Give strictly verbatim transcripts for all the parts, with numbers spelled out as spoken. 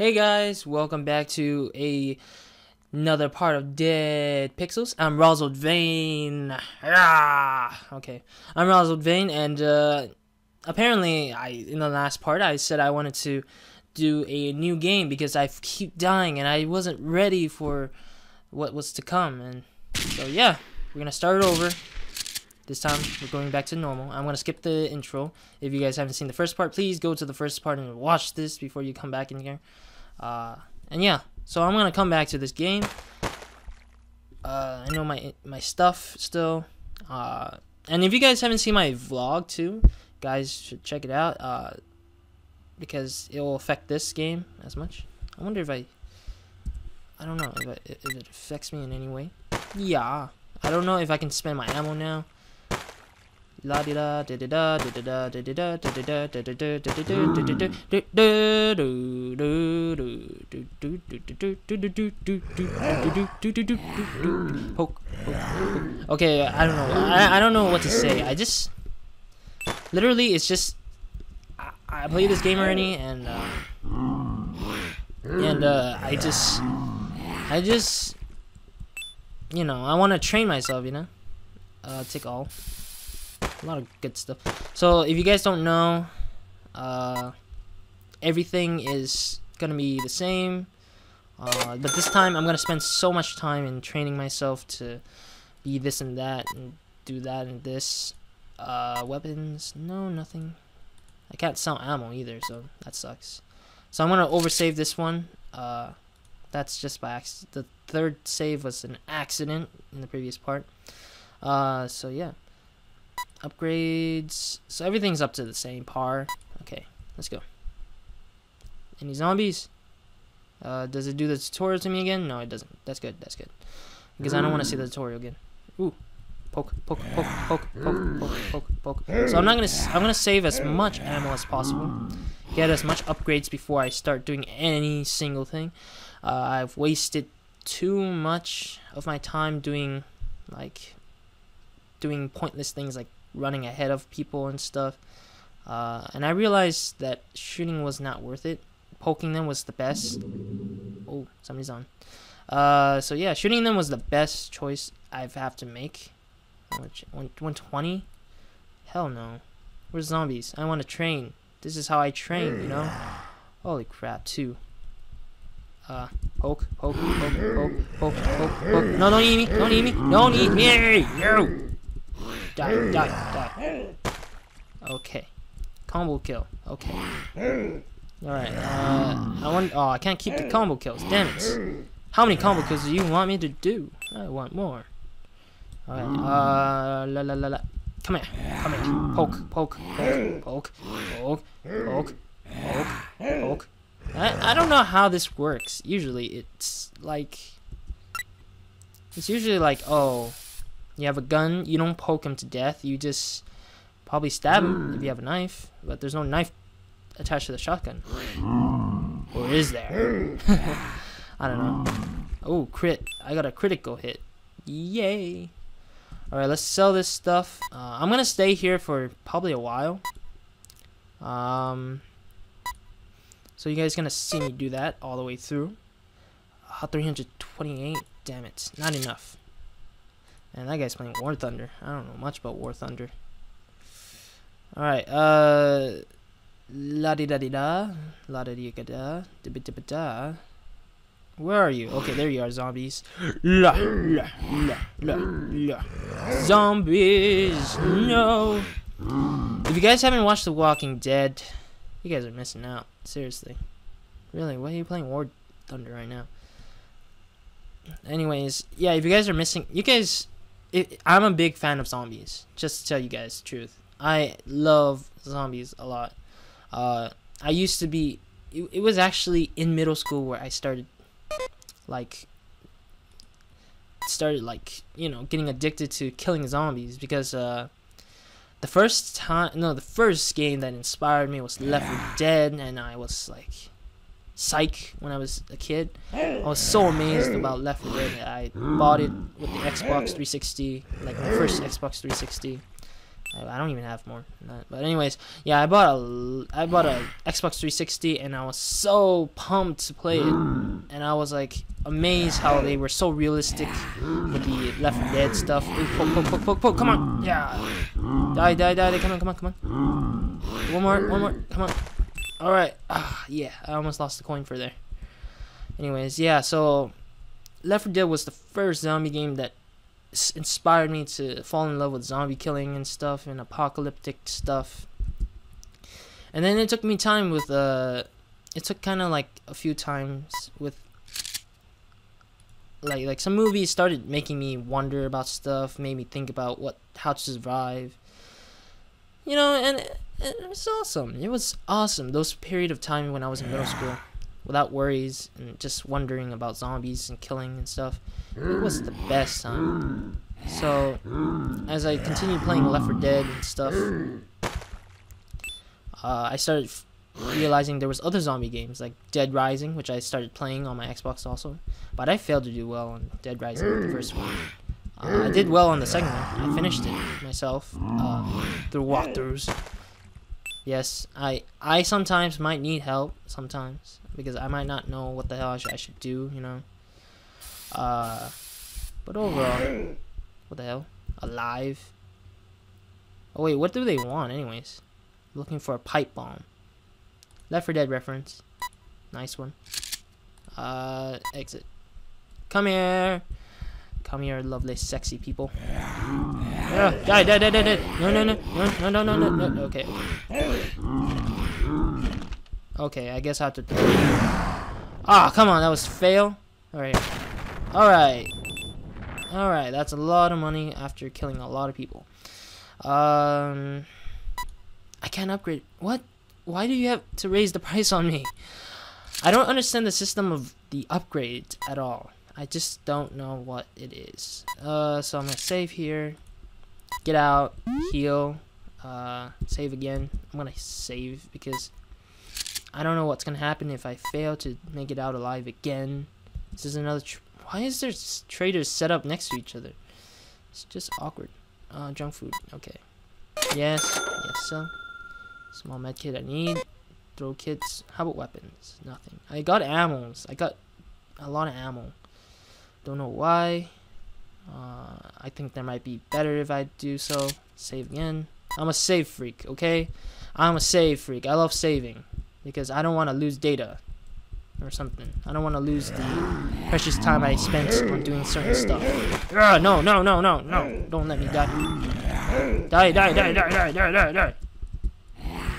Hey guys, welcome back to a, another part of Dead Pixels. I'm RozaldVane. Ah, okay, I'm RozaldVane, and uh, apparently, I in the last part I said I wanted to do a new game because I keep dying and I wasn't ready for what was to come. And so yeah, we're gonna start it over. This time we're going back to normal. I'm gonna skip the intro. If you guys haven't seen the first part, please go to the first part and watch this before you come back in here. Uh, and yeah, so I'm gonna come back to this game. Uh, I know my my stuff still. Uh, and if you guys haven't seen my vlog too, guys should check it out. Uh, because it will affect this game as much. I wonder if I, I don't know if, I, if it affects me in any way. Yeah, I don't know if I can spend my ammo now. La di da da da da da da da da da da da. Okay, I don't know. I I don't know what to say. I just literally, it's just I, I play this game already, and uh, and uh, I just I just you know I want to train myself. You know, uh, take all. A lot of good stuff. So if you guys don't know, uh, everything is gonna be the same, uh, but this time I'm gonna spend so much time in training myself to be this and that and do that and this. Uh, weapons, no, nothing. I can't sell ammo either, so that sucks. So I'm gonna oversave this one. Uh, that's just by accident. The third save was an accident in the previous part. Uh, so yeah. Upgrades, so everything's up to the same par. Okay, let's go. Any zombies? Uh, does it do the tutorial to me again? No, it doesn't. That's good, that's good. Because I don't want to see the tutorial again. Ooh, poke, poke, poke, poke, poke, poke, poke, poke. So I'm not gonna, I'm gonna save as much ammo as possible. Get as much upgrades before I start doing any single thing. Uh, I've wasted too much of my time doing, like, doing pointless things like running ahead of people and stuff, uh, and I realized that shooting was not worth it. Poking them was the best. Oh, somebody's on. Uh, so yeah, shooting them was the best choice I've have to make. one twenty? Hell no. We're zombies. I want to train. This is how I train, you know. Holy crap, too. Uh, poke, poke, poke, poke, poke, poke, poke. No, don't eat me. Don't eat me. Don't eat me. No. Die, die, die. Okay. Combo kill. Okay. Alright, uh, I want, oh, I can't keep the combo kills, damn it. How many combo kills do you want me to do? I want more. Alright, uh, la la la la. Come here, come here. Poke, poke, poke, poke, poke, poke, poke, poke. I, I don't know how this works. Usually it's like, it's usually like, oh, you have a gun, you don't poke him to death, you just probably stab him if you have a knife, but there's no knife attached to the shotgun. Or is there? I don't know. Oh, crit. I got a critical hit. Yay. Alright, let's sell this stuff. Uh, I'm gonna stay here for probably a while. Um, so you guys gonna see me do that all the way through. Uh, three hundred twenty-eight? Damn it. Not enough. And that guy's playing War Thunder. I don't know much about War Thunder. Alright, uh. La di da di da. La da di da. Da. Where are you? Okay, there you are, zombies. La la la la la. Zombies! No! If you guys haven't watched The Walking Dead, you guys are missing out. Seriously. Really, why are you playing War Thunder right now? Anyways, yeah, if you guys are missing. You guys. It, I'm a big fan of zombies, just to tell you guys the truth. I love zombies a lot. Uh, I used to be, it, it was actually in middle school where I started, like, started, like, you know, getting addicted to killing zombies, because uh, the first time, no, the first game that inspired me was Left four Dead, and I was, like, psych when I was a kid. I was so amazed about Left four Dead that I bought it with the Xbox three sixty, like my first Xbox three sixty, I don't even have more than that. But anyways, yeah, I bought a I bought a Xbox three sixty, and I was so pumped to play it, and I was like amazed how they were so realistic with the Left four Dead stuff. Ooh, poke, poke, poke, poke, poke, come on, yeah, die, die, die, die, come on, come on, come on, one more, one more, come on. All right, ah, yeah, I almost lost the coin for there. Anyways, yeah, so Left four Dead was the first zombie game that inspired me to fall in love with zombie killing and stuff and apocalyptic stuff. And then it took me time with uh it took kind of like a few times with like like some movies started making me wonder about stuff, made me think about what how to survive, you know. And it, it was awesome. It was awesome those period of time when I was in middle school, without worries and just wondering about zombies and killing and stuff. It was the best time. So as I continued playing Left four Dead and stuff, uh, I started f realizing there was other zombie games like Dead Rising, which I started playing on my Xbox also, but I failed to do well on Dead Rising, the first one. Uh, I did well on the second one. I finished it myself uh, through walkthroughs. Yes, I I sometimes might need help sometimes, because I might not know what the hell I should, I should do, you know. Uh, but overall, what the hell? Alive. Oh wait, what do they want anyways? I'm looking for a pipe bomb. Left four Dead reference. Nice one. Uh, exit. Come here. Come here, lovely, sexy people. Yeah, die, die, die, die, die. No, no, no, no, no, no, no, no, no. Okay. Okay, I guess I have to. Ah, come on, that was fail. All right, all right, all right. That's a lot of money after killing a lot of people. Um, I can't upgrade. What? Why do you have to raise the price on me? I don't understand the system of the upgrade at all. I just don't know what it is. Uh, so I'm gonna save here. Get out. Heal. Uh, save again. I'm gonna save because I don't know what's gonna happen if I fail to make it out alive again. This is another. Tr Why is there traders set up next to each other? It's just awkward. Uh, junk food. Okay. Yes. Yes. So, small med kit I need. Throw kits. How about weapons? Nothing. I got ammo. I got a lot of ammo. Don't know why. Uh, I think there might be better if I do so. Save again. I'm a save freak. Okay. I'm a save freak. I love saving, because I don't want to lose data or something. I don't want to lose the precious time I spent on doing certain stuff. Uh, no, no, no, no, no. Don't let me die. Die, die, die, die, die, die, die, die.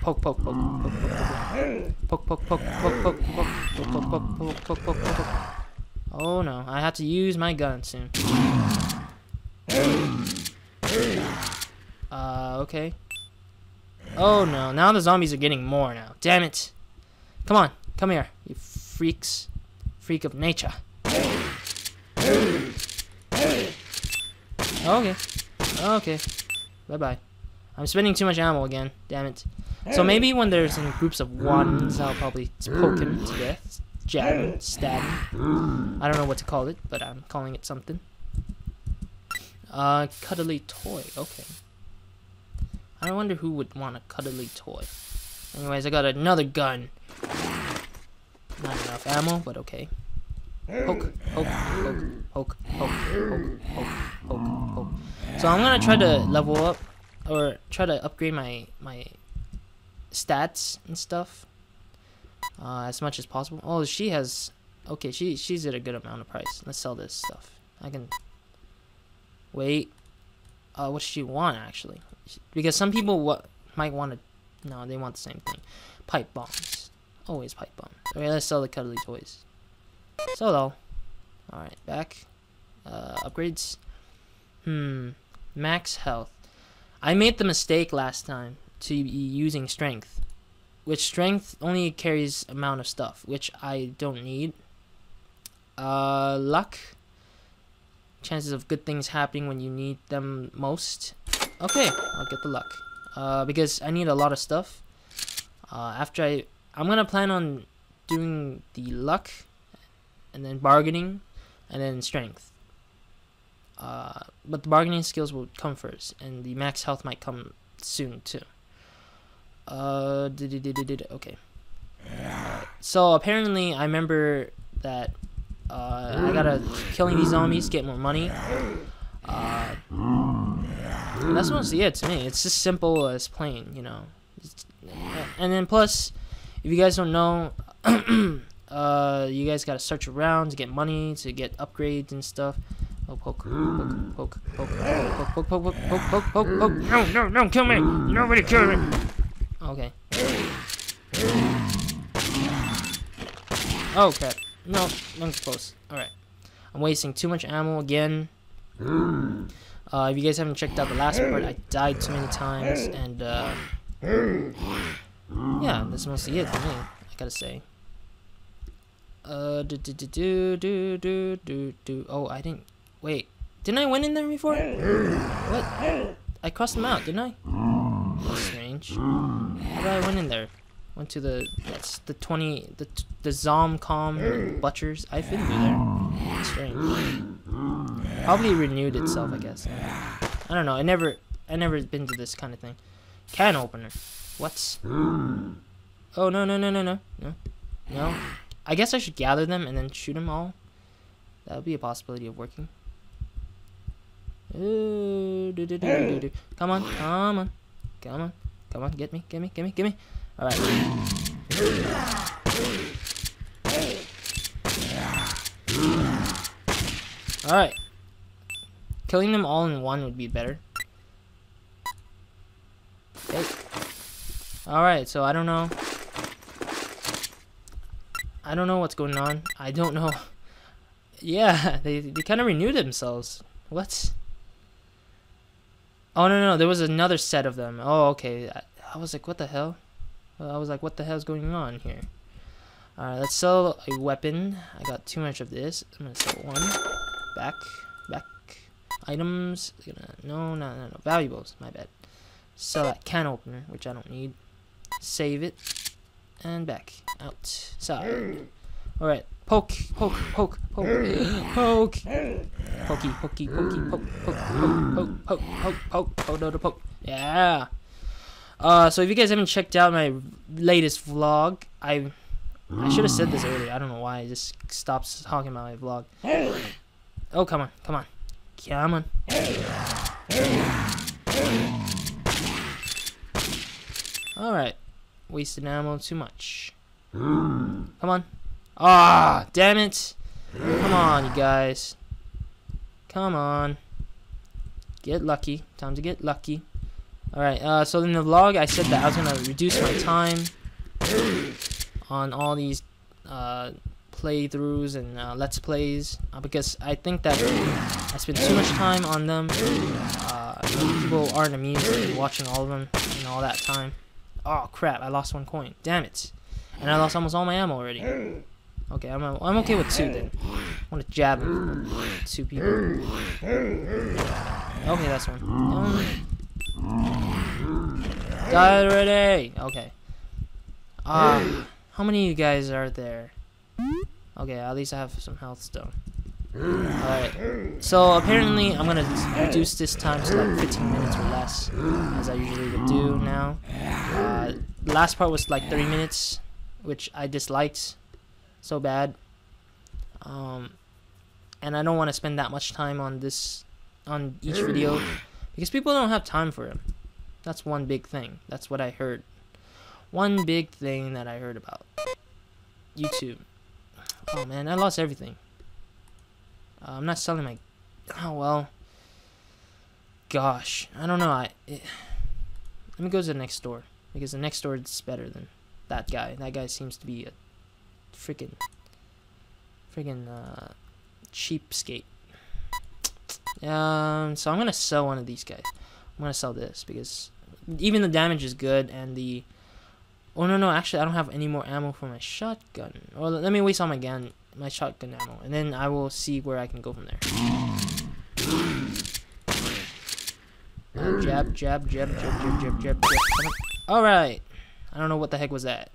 Poke, poke, poke, poke, poke, poke, poke, poke, poke, poke, poke, poke, poke, poke, poke, poke. Oh no, I have to use my gun soon. Uh, okay. Oh no, now the zombies are getting more now. Damn it. Come on, come here, you freaks. Freak of nature. Okay. Okay. Bye-bye. I'm spending too much ammo again. Damn it. So maybe when there's in groups of ones, I'll probably poke him to death. Jab him, stab him. I don't know what to call it, but I'm calling it something. Uh, cuddly toy. Okay. I wonder who would want a cuddly toy. Anyways, I got another gun. Not enough ammo, but okay. Poke, poke, poke, poke, poke, poke, poke, poke, poke. So I'm gonna try to level up, or try to upgrade my my stats and stuff uh, as much as possible. Oh, she has. Okay, she she's at a good amount of price. Let's sell this stuff. I can wait. Uh, what does she want actually? Because some people what might want to, no, they want the same thing. Pipe bombs, always pipe bombs. Okay, let's sell the cuddly toys. Solo. All right, back. Uh, upgrades. Hmm. Max health. I made the mistake last time to be using strength, which strength only carries amount of stuff, which I don't need. Uh, luck. Chances of good things happening when you need them most. Okay, I'll get the luck, uh, because I need a lot of stuff. Uh, after I, I'm gonna plan on doing the luck, and then bargaining, and then strength. Uh, but the bargaining skills will come first, and the max health might come soon too. Uh, did it, did it, did it, okay. Right. So apparently, I remember that uh, I gotta killing these zombies, get more money. Uh, and that's mostly it to me. It's just simple as playing, you know. It's, and then plus, if you guys don't know, uh, you guys gotta search around to get money, to get upgrades and stuff. Oh, poke, poke, poke, poke, poke, poke, poke, poke, poke, poke, poke. No, no, no, kill me! Nobody kill me! Okay. Oh, crap. No, I'm close. Alright. I'm wasting too much ammo again. Uh, if you guys haven't checked out the last part, I died too many times, and, uh... yeah, that's mostly it for me, I gotta say. Uh, do do do do do do do. Oh, I didn't. Wait, didn't I win in there before? What? I crossed them out, didn't I? That's strange. How did I win in there? Went to the that's the twenty the the Zomcom Butchers. I fit through there. That's strange. Probably renewed itself, I guess. I don't know. I never I never been to this kind of thing. Can opener. What? Oh no no no no no no no. I guess I should gather them and then shoot them all. That would be a possibility of working. Ooh, do, do, do, do, do. Come on, come on, come on, come on, get me, get me, get me, get me. All right. All right. Killing them all in one would be better. Okay. All right. So I don't know. I don't know what's going on. I don't know. Yeah, they, they kind of renew themselves. What? Oh, no, no, there was another set of them. Oh, okay. I, I was like, what the hell? I was like, what the hell's going on here? Alright, let's sell a weapon. I got too much of this. I'm gonna sell one. Back. Back. Items. No, no, no, no. Valuables. My bad. Sell that can opener, which I don't need. Save it. And back. Outside. Alright. Poke, poke, poke, poke, poke. Pokey, pokey, pokey, poke, poke, poke, poke, poke, poke, poke, poke, poke. Yeah. Uh, so if you guys haven't checked out my latest vlog, I I should have said this earlier. I don't know why. I just stopped talking about my vlog. Oh, come on. Come on. Come on. Alright. Wasted ammo too much. Come on. Ah, damn it. Come on, you guys. Come on. Get lucky. Time to get lucky. Alright, uh, so in the vlog, I said that I was going to reduce my time on all these uh, playthroughs and uh, Let's Plays, uh, because I think that I spend too much time on them. Uh, people aren't amused at watching all of them in all that time. Oh crap, I lost one coin. Damn it. And I lost almost all my ammo already. Okay, I'm, I'm okay with two then. I want to jab him. Two people. Okay, that's one. Um, died already! Okay. Uh, how many of you guys are there? Okay, at least I have some health stone. Alright, so apparently I'm going to reduce this time to like fifteen minutes or less, as I usually would do now. Uh, the last part was like thirty minutes, which I disliked so bad. Um, and I don't want to spend that much time on this, on each video, because people don't have time for it. That's one big thing. That's what I heard. One big thing that I heard about YouTube. Oh man, I lost everything. Uh, I'm not selling my... Oh, well. Gosh. I don't know. I it, Let me go to the next store. Because the next store is better than that guy. That guy seems to be a freaking... Freaking uh, cheapskate. Um, so I'm going to sell one of these guys. I'm going to sell this. Because even the damage is good. And the... Oh, no, no. Actually, I don't have any more ammo for my shotgun. Or let me waste all my gun... my shotgun ammo, and then I will see where I can go from there. Uh, jab, jab, jab, jab, jab, jab, jab, jab. Alright. I don't know what the heck was that.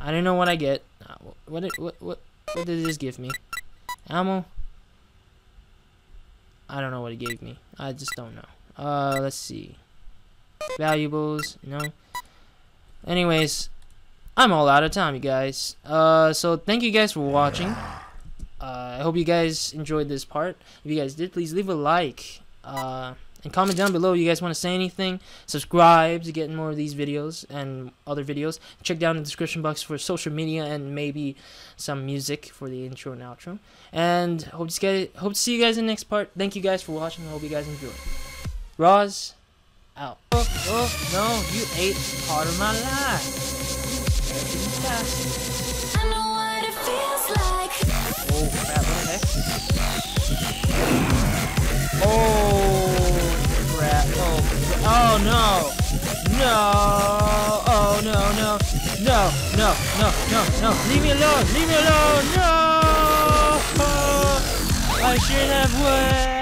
I don't know what I get. What, what, what, what did this give me? Ammo? I don't know what it gave me. I just don't know. Uh, let's see. Valuables, no. Anyways, I'm all out of time, you guys. Uh, so thank you guys for watching. Uh, I hope you guys enjoyed this part. If you guys did, please leave a like. Uh, and comment down below if you guys want to say anything. Subscribe to get more of these videos and other videos. Check down the description box for social media and maybe some music for the intro and outro. And hope to, get, hope to see you guys in the next part. Thank you guys for watching. I hope you guys enjoyed. Roz, out. Oh, oh, no, you ate part of my life. I know what it feels like. Oh, crap, okay. Oh. Oh, oh no, no, oh no, no, no, no, no, no, no, leave me alone, leave me alone, no, oh, I should have waited.